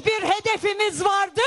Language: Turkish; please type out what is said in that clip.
hiçbir hedefimiz vardı.